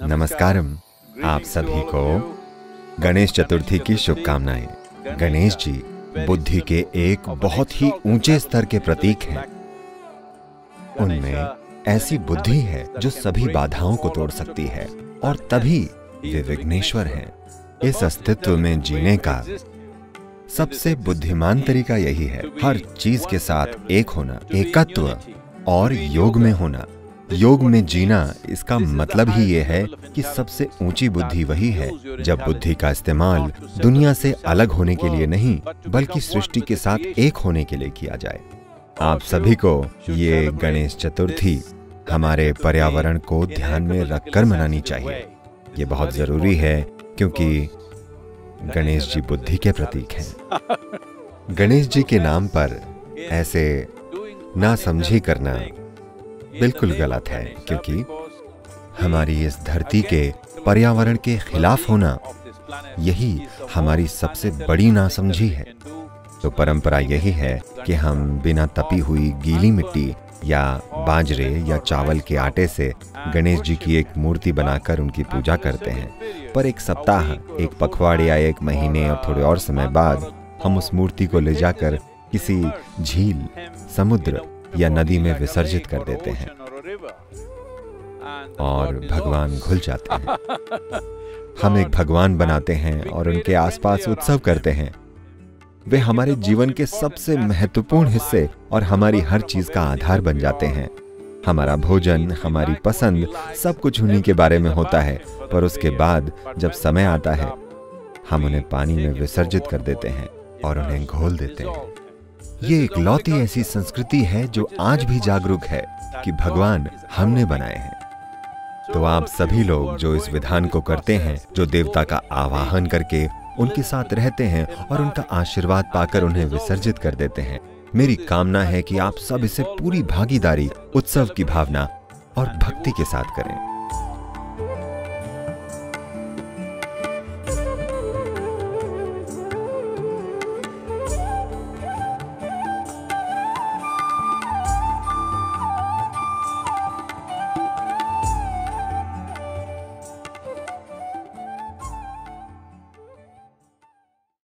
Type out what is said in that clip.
नमस्कारम। आप सभी को गणेश चतुर्थी की शुभकामनाएं। गणेश जी बुद्धि के एक बहुत ही ऊंचे स्तर के प्रतीक हैं। उनमें ऐसी बुद्धि है जो सभी बाधाओं को तोड़ सकती है और तभी वे विघ्नेश्वर हैं। इस अस्तित्व में जीने का सबसे बुद्धिमान तरीका यही है, हर चीज के साथ एक होना, एकत्व और योग में होना। योग में जीना, इसका मतलब ही ये है कि सबसे ऊंची बुद्धि वही है जब बुद्धि का इस्तेमाल दुनिया से अलग होने के लिए नहीं बल्कि सृष्टि के साथ एक होने के लिए किया जाए। आप सभी को ये गणेश चतुर्थी हमारे पर्यावरण को ध्यान में रखकर मनानी चाहिए। ये बहुत जरूरी है क्योंकि गणेश जी बुद्धि के प्रतीक हैं। गणेश जी के नाम पर ऐसे नासमझी करना बिल्कुल गलत है, क्योंकि हमारी इस धरती के पर्यावरण के खिलाफ होना, यही हमारी सबसे बड़ी नासमझी है। तो परंपरा यही है कि हम बिना तपी हुई गीली मिट्टी या बाजरे या चावल के आटे से गणेश जी की एक मूर्ति बनाकर उनकी पूजा करते हैं। पर एक सप्ताह, एक पखवाड़े या एक महीने और थोड़े और समय बाद हम उस मूर्ति को ले जाकर किसी झील, समुद्र या नदी में विसर्जित कर देते हैं और भगवान घुल जाते हैं। हम एक भगवान बनाते हैं और उनके आसपास उत्सव करते हैं। वे हमारे जीवन के सबसे महत्वपूर्ण हिस्से और हमारी हर चीज का आधार बन जाते हैं। हमारा भोजन, हमारी पसंद, सब कुछ उन्हीं के बारे में होता है। पर उसके बाद जब समय आता है, हम उन्हें पानी में विसर्जित कर देते हैं और उन्हें घोल देते हैं। ये इकलौती ऐसी संस्कृति है जो आज भी जागरूक है कि भगवान हमने बनाए हैं। तो आप सभी लोग जो इस विधान को करते हैं, जो देवता का आवाहन करके उनके साथ रहते हैं और उनका आशीर्वाद पाकर उन्हें विसर्जित कर देते हैं, मेरी कामना है कि आप सब इसे पूरी भागीदारी, उत्सव की भावना और भक्ति के साथ करें।